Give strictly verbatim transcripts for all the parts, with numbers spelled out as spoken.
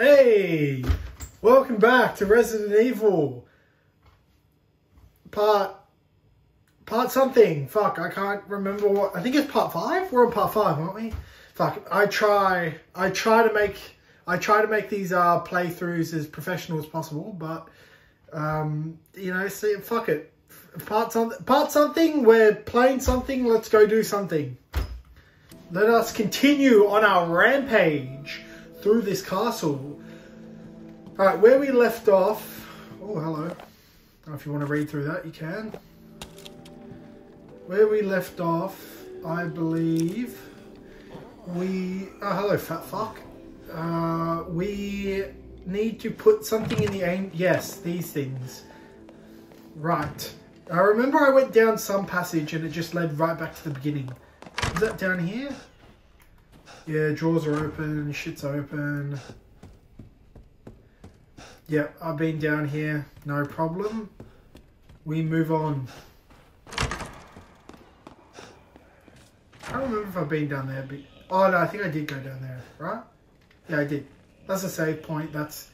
Hey! Welcome back to Resident Evil. Part... Part something. Fuck, I can't remember what... I think it's part five? We're on part five, aren't we? Fuck, I try... I try to make... I try to make these uh, playthroughs as professional as possible, but... Um, you know, see, fuck it. Part, some, part something, we're playing something, let's go do something. Let us continue on our rampage through this castle. Alright, where we left off... Oh, hello. If you want to read through that, you can. Where we left off, I believe... We... Oh, hello, fat fuck. Uh, we need to put something in the aim... Yes, these things. Right. I remember I went down some passage and it just led right back to the beginning. Is that down here? Yeah, drawers are open, shit's open. Yeah, I've been down here, no problem. We move on. I don't remember if I've been down there. But... Oh no, I think I did go down there, right? Yeah, I did. That's a save point, that's...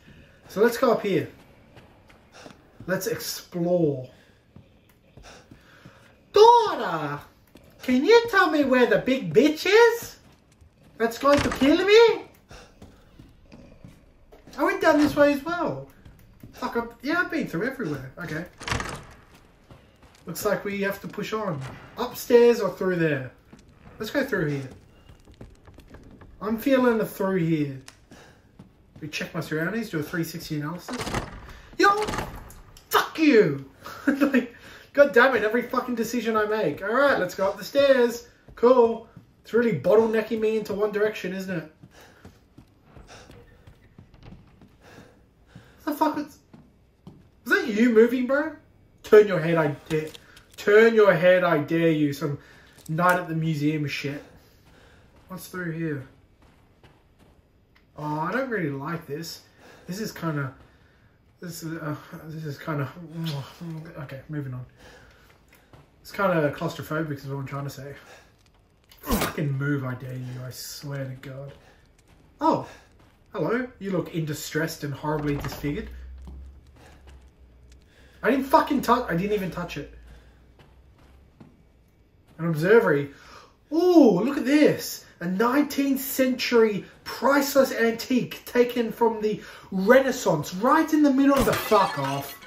So let's go up here. Let's explore. Dora! Can you tell me where the big bitch is? That's going to kill me? I went down this way as well. Fuck, I've, yeah, I've been through everywhere. Okay. Looks like we have to push on. Upstairs or through there? Let's go through here. I'm feeling the through here. We check my surroundings, do a three sixty analysis. Yo! Fuck you! Like, god damn it, every fucking decision I make. Alright, let's go up the stairs. Cool. It's really bottlenecking me into one direction, isn't it? What the fuck was... Was that you moving, bro? Turn your head, I dare... Turn your head, I dare you. Some night at the museum shit. What's through here? Oh, I don't really like this. This is kind of... This is, uh, this is kind of... Okay, moving on. It's kind of claustrophobic is what I'm trying to say. Fucking move, I dare you. I swear to God. Oh! Hello? You look indistressed and horribly disfigured. I didn't fucking touch... I didn't even touch it. An observatory. Ooh, look at this. A nineteenth century priceless antique taken from the Renaissance. Right in the middle of the... Fuck off.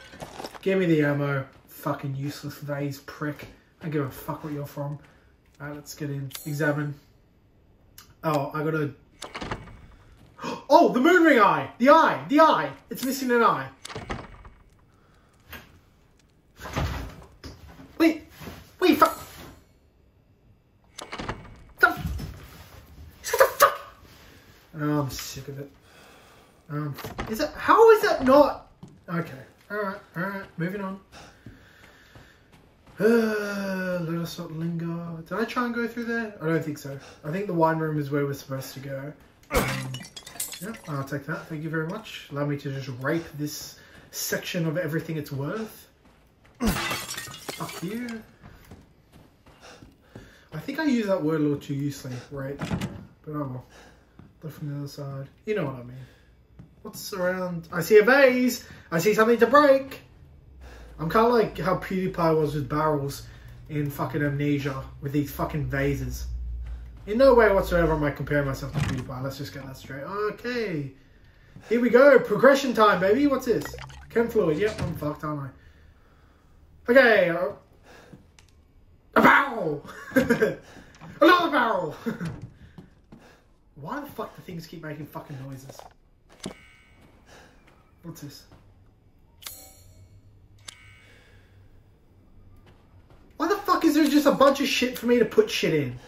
Give me the ammo. Fucking useless vase prick. I don't give a fuck where you're from. Alright, let's get in. Examine. Oh, I gotta... Oh, the moon ring eye! The eye! The eye! It's missing an eye. Wait! Wait, fuck! What the fuck? Oh, I'm sick of it. Um, is it... How is that not... Okay. Alright, alright. Moving on. Uh, let us not linger. Did I try and go through there? I don't think so. I think the wine room is where we're supposed to go. Um... Yeah, I'll take that. Thank you very much. Allow me to just rape this section of everything it's worth. Fuck you. I think I use that word a little too loosely, right? But oh well. Look from the other side. You know what I mean. What's around? I see a vase! I see something to break! I'm kind of like how PewDiePie was with barrels in fucking Amnesia with these fucking vases. In no way whatsoever am I comparing myself to PewDiePie. Let's just get that straight. Okay. Here we go. Progression time, baby. What's this? Chem fluid. Yep, I'm fucked, aren't I? Okay. Uh, a barrel! Another barrel! Why the fuck do things keep making fucking noises? What's this? Why the fuck is there just a bunch of shit for me to put shit in?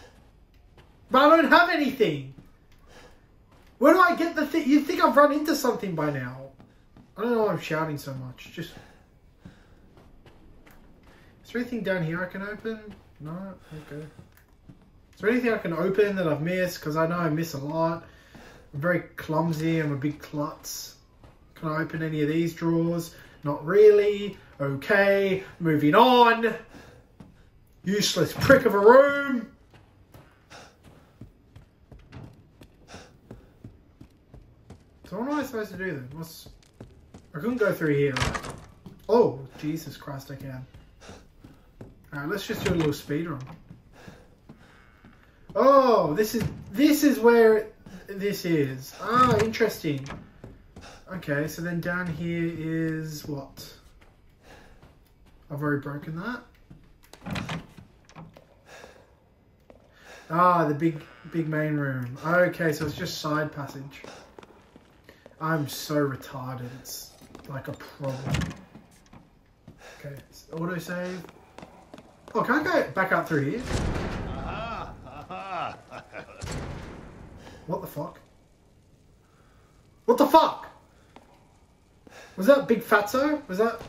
But I don't have anything. Where do I get the thing? You'd think I've run into something by now. I don't know why I'm shouting so much. Just... Is there anything down here I can open? No? Okay. Is there anything I can open that I've missed? Because I know I miss a lot. I'm very clumsy. I'm a big klutz. Can I open any of these drawers? Not really. Okay. Moving on. Useless prick of a room. So what am I supposed to do then? What's... I couldn't go through here, right? Oh, Jesus Christ, I can. Alright, let's just do a little speed run. Oh, this is... This is where it, this is. Ah, interesting. Okay, so then down here is what? I've already broken that. Ah, the big, big main room. Okay, so it's just side passage. I'm so retarded. It's like a problem. Okay, auto save. Oh, can I go back up through here? What the fuck? What the fuck? Was that Big Fatso? Was that?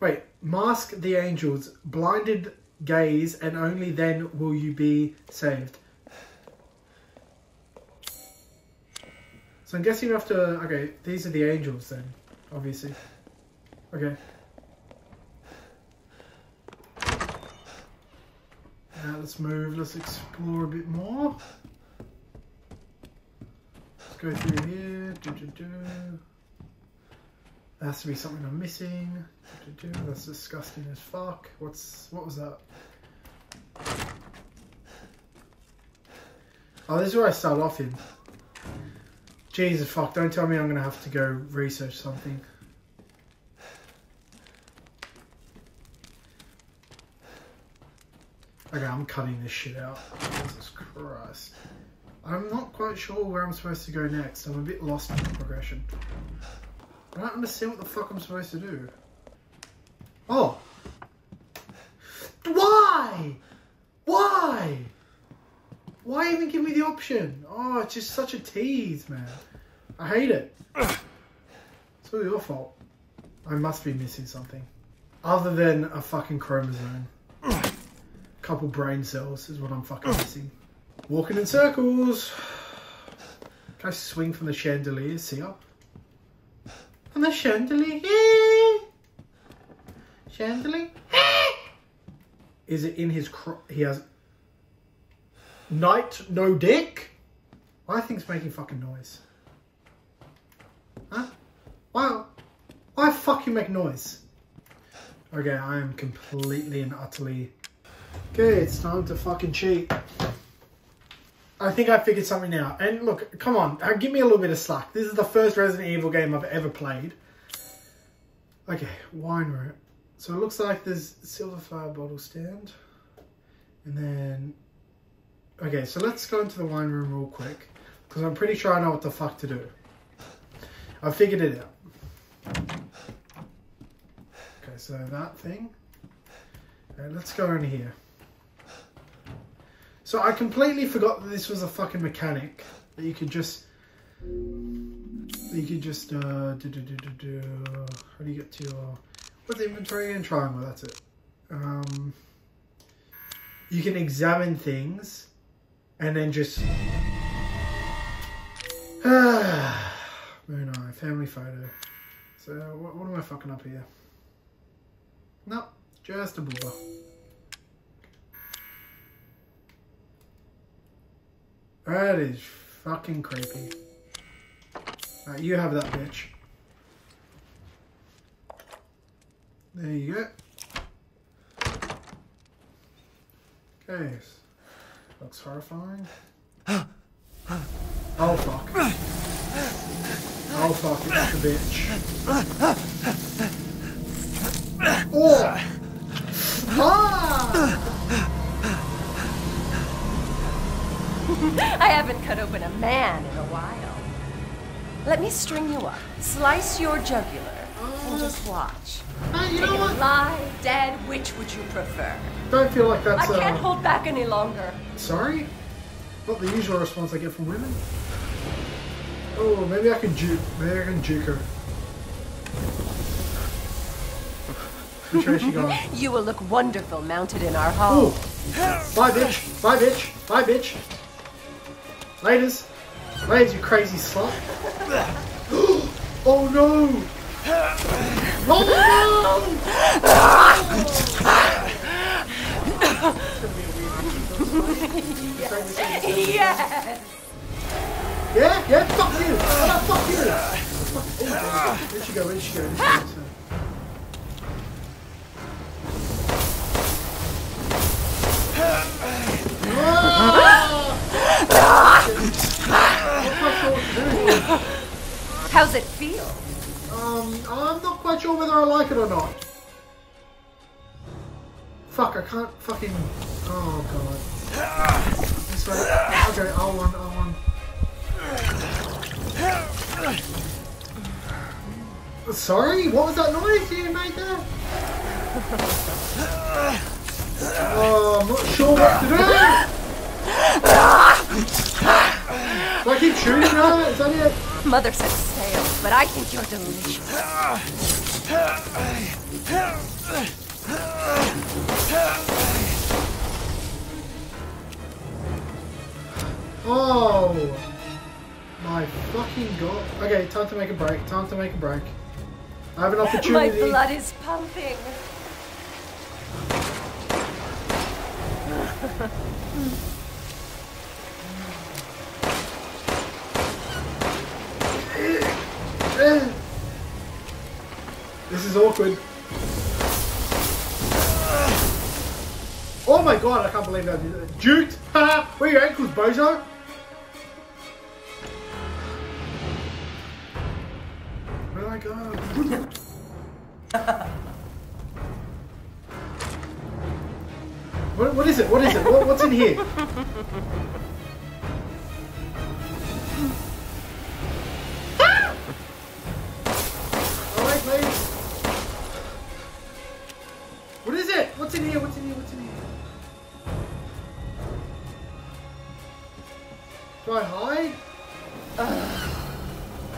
Wait, mask the angel's blinded gaze and only then will you be saved. So I'm guessing you have to... Okay, these are the angels then, obviously. Okay. Now let's move, let's explore a bit more. Let's go through here. Do, do, do. There has to be something I'm missing. Do, do, do. That's disgusting as fuck. What's what was that? Oh, this is where I start off in. Jesus fuck, don't tell me I'm gonna have to go research something. Okay, I'm cutting this shit out. Jesus Christ. I'm not quite sure where I'm supposed to go next. I'm a bit lost in the progression. I don't understand what the fuck I'm supposed to do. Oh! Why? Why? Why even give me the option? Oh, it's just such a tease, man. I hate it. It's all your fault. I must be missing something. Other than a fucking chromosome. Couple brain cells is what I'm fucking missing. Walking in circles. Can I swing from the chandelier? See up? From the chandelier. Chandelier. Is it in his cro- He has... Night, no dick? Why are things making fucking noise? Huh? Why? Why fucking make noise? Okay, I am completely and utterly... Okay, it's time to fucking cheat. I think I figured something out. And look, come on, give me a little bit of slack. This is the first Resident Evil game I've ever played. Okay, wine room. So it looks like there's a silver fire bottle stand. And then... Okay, so let's go into the wine room real quick. Because I'm pretty sure I know what the fuck to do. I figured it out. Okay, so that thing. Okay, let's go in here. So I completely forgot that this was a fucking mechanic that you could just, you could just uh, do do do do do. How do you get to your what's inventory and triangle? That's it. Um, you can examine things, and then just ah, moon eye family photo. So what, what am I fucking up here? Nope, just a blur. That is fucking creepy. Right, you have that bitch. There you go. Okay. Looks horrifying. Oh fuck. Oh fuck, it's a bitch. Oh! Ah! I haven't cut open a man in a while. Let me string you up, slice your jugular, uh, and just watch. Uh, you Take know what? Alive, dead, which would you prefer? Don't feel like that's... I can't uh, hold back any longer. Sorry? Not the usual response I get from women. Oh, maybe I can juke. Maybe I can juke her. Which way she going? You will look wonderful mounted in our hall. Bye, bitch. Bye, bitch. Bye, bitch. Laters. Laters, you crazy slut. Oh no! Oh no! It's gonna be a weird Yes. Yes. Yeah, yeah, fuck you! Oh, fuck you! Oh, there she go, there she go, there she go. How's it feel? Um, I'm not quite sure whether I like it or not. Fuck, I can't fucking... Oh, God. This way. Okay, I'll run, I'll run. Sorry? What was that noise you made there? Oh, I'm not sure what to do! Do I keep shooting at it? Is that it? Mother said stale, but I think you're delicious. Oh! My fucking God. Okay, time to make a break. Time to make a break. I have an opportunity. My blood is pumping. This is awkward. Oh my God, I can't believe that. Jute! Ha! Where are your ankles, bozo? Oh my God. what, what is it? What is it? What, what's in here? Alright, please. What is it? What's in here? What's in here? What's in here? Do I hide? Uh,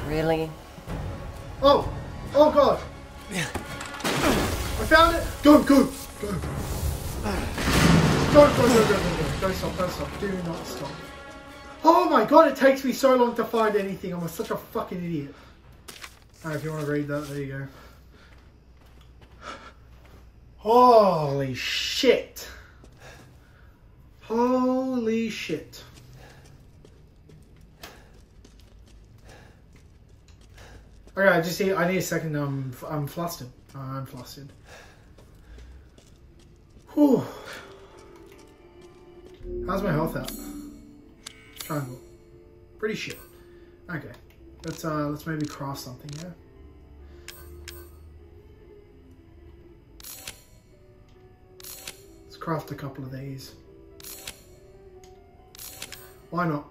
really? Oh! Oh God! Yeah. I found it! Go, go! Go! Go, go, go, go, go, go! Don't stop, don't stop. Do not stop. Oh my God, it takes me so long to find anything. I'm such a fucking idiot. Alright, if you want to read that, there you go. Holy shit! Holy shit. Okay, I just need, I need a second. Um, I'm flustered. I'm flustered. Whew. How's my health out? Triangle. Pretty sure. Okay. Let's uh, let's maybe craft something here. Let's craft a couple of these. Why not?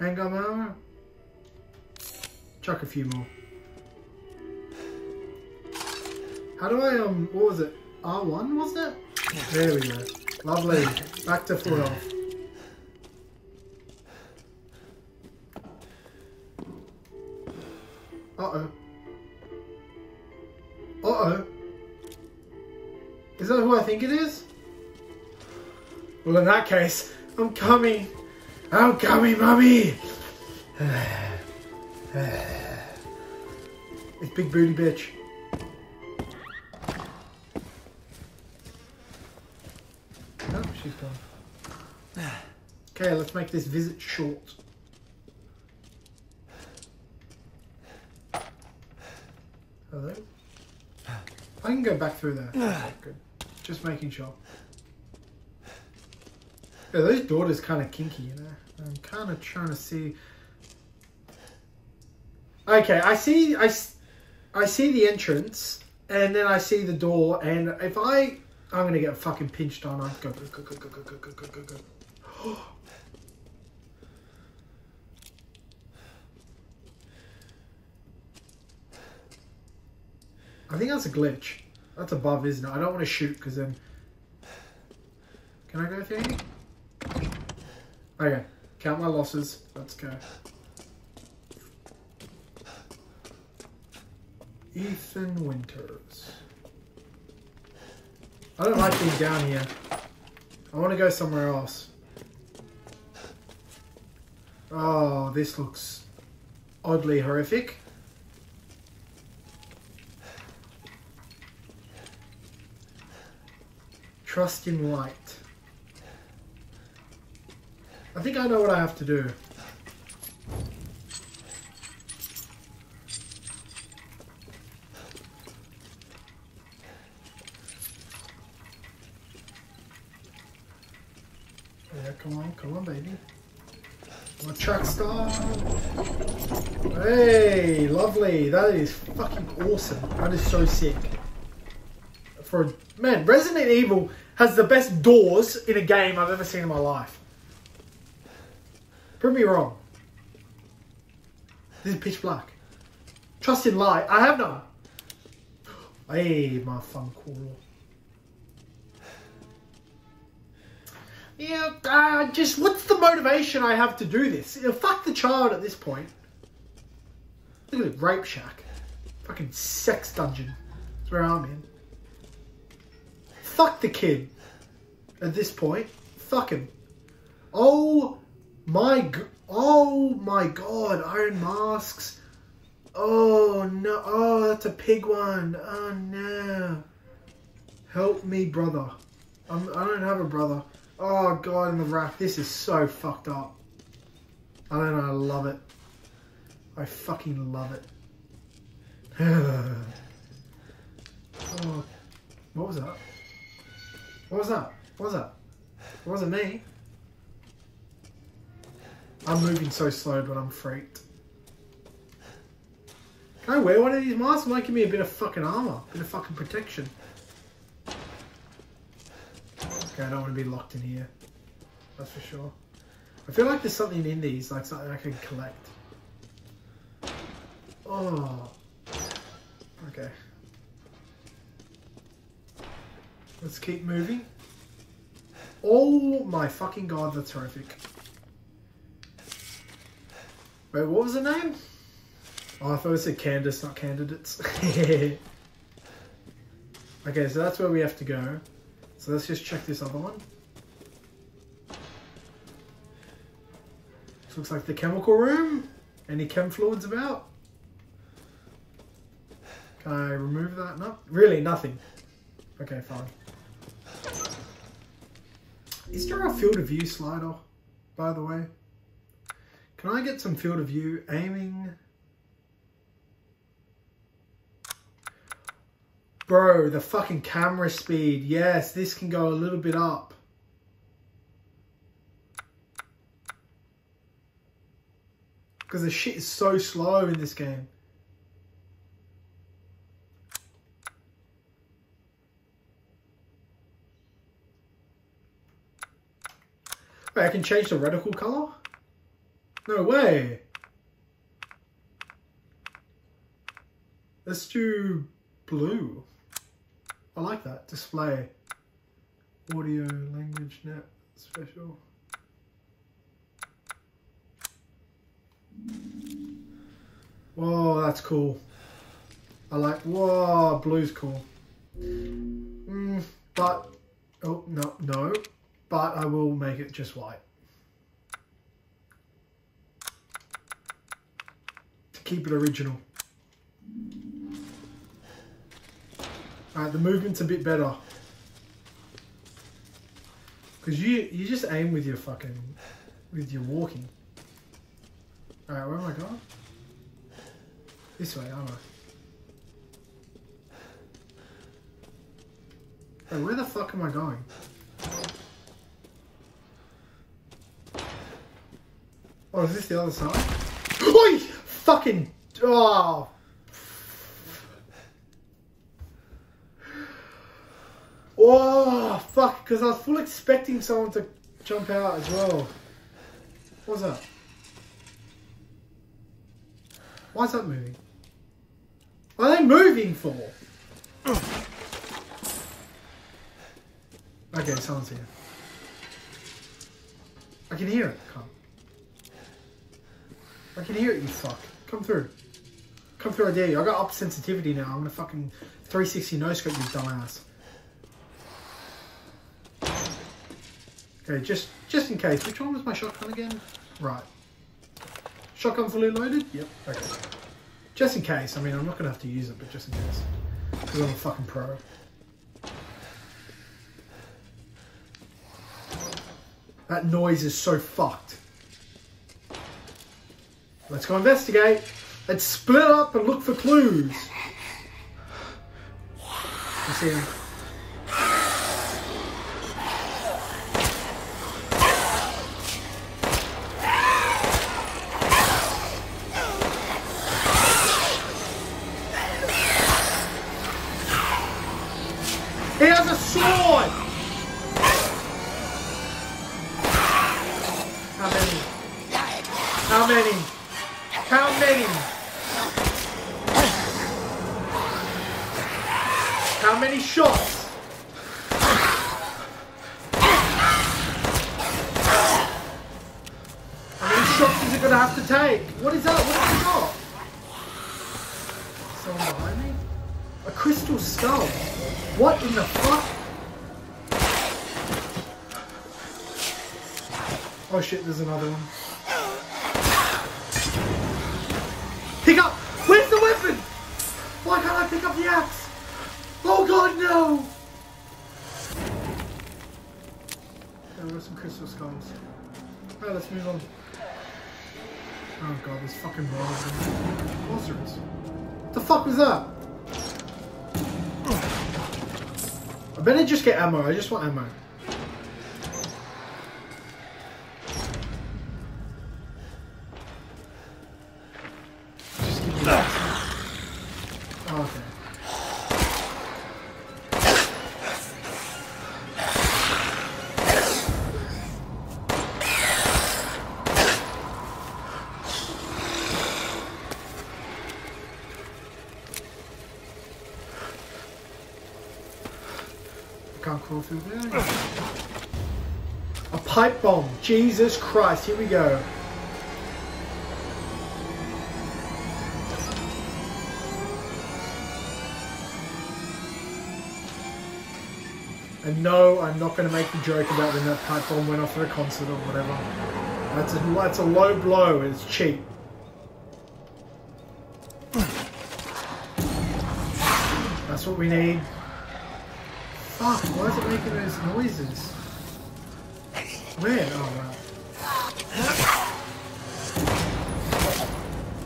Handgun armor. Chuck a few more. How do I, um, what was it? R one, was that? There we go. Lovely. Back to full health. Uh-oh. Uh-oh. Is that who I think it is? Well, in that case, I'm coming. I'm coming, mummy. It's big booty bitch. Oh, she's gone. Okay, let's make this visit short. Hello? I can go back through there. Okay, good. Just making sure. Yeah, those doors kind of kinky, you know. I'm kind of trying to see. Okay, I see, I, I see the entrance, and then I see the door, and if I, I'm gonna get fucking pinched on. I go, go, go, go, go, go, go, go, go, go. I think that's a glitch. That's above, isn't it? I don't want to shoot because then. Can I go through here? Okay, count my losses. Let's go. Ethan Winters. I don't like being down here. I want to go somewhere else. Oh, this looks oddly horrific. Trust in light. I think I know what I have to do. Yeah, come on, come on, baby. My track star. Hey, lovely. That is fucking awesome. That is so sick. For man, Resident Evil has the best doors in a game I've ever seen in my life. Prove me wrong. This is pitch black. Trust in light. I have none. Hey, my fun cool. Yeah, uh, just what's the motivation I have to do this? You know, fuck the child at this point. Look at the rape shack. Fucking sex dungeon. That's where I'm in. Fuck the kid at this point. Fuck him. Oh my g oh my god, iron masks. Oh no, oh that's a pig one. Oh no. Help me, brother. I'm, I don't have a brother. Oh god, in the rack. This is so fucked up. I don't know, I love it. I fucking love it. Oh, what was that? What was that? What was that? It wasn't me. I'm moving so slow, but I'm freaked. Can I wear one of these masks? It might give me a bit of fucking armor, a bit of fucking protection. Okay, I don't want to be locked in here. That's for sure. I feel like there's something in these, like something I can collect. Oh. Okay. Let's keep moving. Oh my fucking god, that's horrific. Wait, what was the name? Oh, I thought it said Candace, not candidates. Okay, so that's where we have to go. So let's just check this other one. This looks like the chemical room. Any chem fluids about? Can I remove that? No, really nothing. Okay, fine. Is there a field of view slider, by the way? Can I get some field of view aiming? Bro, the fucking camera speed. Yes, this can go a little bit up. Because the shit is so slow in this game. Wait, I can change the reticle color? No way. Let's do blue. I like that. Display. Audio, language, net, special. Whoa, that's cool. I like, whoa, blue's cool. Mm, but, oh, no, no. But I will make it just white. To keep it original. Alright, the movement's a bit better. Because you, you just aim with your fucking... with your walking. Alright, where am I going? This way, aren't I? Wait, where the fuck am I going? Oh, is this the other side? Oi! Fucking... Oh! Oh, fuck, because I was full expecting someone to jump out as well. What's that? Why is that moving? What are they moving for? Okay, someone's here. I can hear it. Come. I can hear it, you fuck. Come through. Come through, I dare you. I got up sensitivity now. I'm gonna fucking three sixty no-scope you dumbass. Okay, just, just in case. Which one was my shotgun again? Right. Shotgun fully loaded? Yep. Okay. Just in case. I mean, I'm not gonna have to use it, but just in case. Because I'm a fucking pro. That noise is so fucked. Let's go investigate. Let's split up and look for clues. I see him. He has a sword! How many? How many? How many? How many shots? How many shots is it gonna have to take? What is that? What have we got? Someone behind me? A crystal skull? What in the fuck? Oh shit, there's another one. Pick up! Where's the weapon? Why can't I pick up the axe? Oh god, no! There were some crystal skulls. Alright, let's move on. Oh god, there's fucking monsters. What the fuck was that? I better just get ammo, I just want ammo. Just give me that. Oh, okay. A pipe bomb. Jesus Christ, here we go. And no, I'm not going to make the joke about when that pipe bomb went off at a concert or whatever. That's a, that's a low blow, it's cheap. That's what we need. Fuck, why is it making those noises? Where? Oh, wow.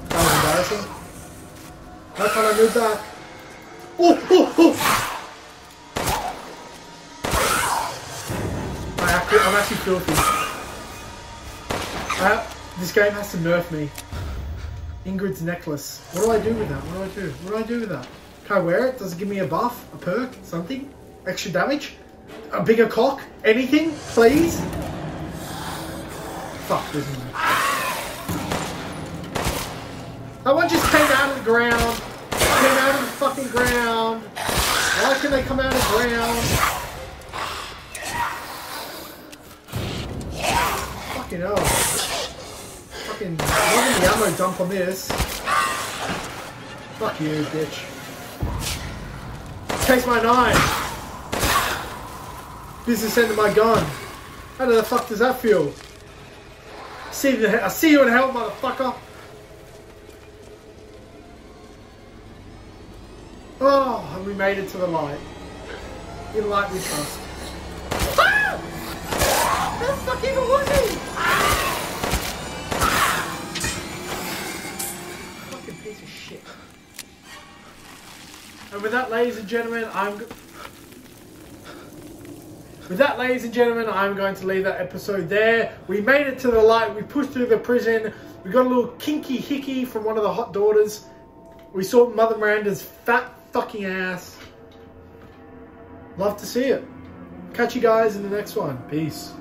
That was embarrassing. How can I move back? Oh, oh, oh! I actually, I'm actually filthy. I, this game has to nerf me. Ingrid's necklace. What do I do with that? What do I do? What do I do with that? Can I wear it? Does it give me a buff? A perk? Something? Extra damage? A bigger cock? Anything? Please? Fuck, there's no. That one just came out of the ground. Came out of the fucking ground. Why can they come out of the ground? Fucking hell. Fucking loving the ammo dump on this. Fuck you, bitch. Taste my knife. This is sending my gun. How the fuck does that feel? See you in hell, I see you in hell, motherfucker. Oh, and we made it to the light. In light we trust. Ah! Where the fuck even was he? Fucking piece of shit. And with that, ladies and gentlemen, I'm... With that, ladies and gentlemen, I'm going to leave that episode there. We made it to the light. We pushed through the prison. We got a little kinky hickey from one of the hot daughters. We saw Mother Miranda's fat fucking ass. Love to see it. Catch you guys in the next one. Peace.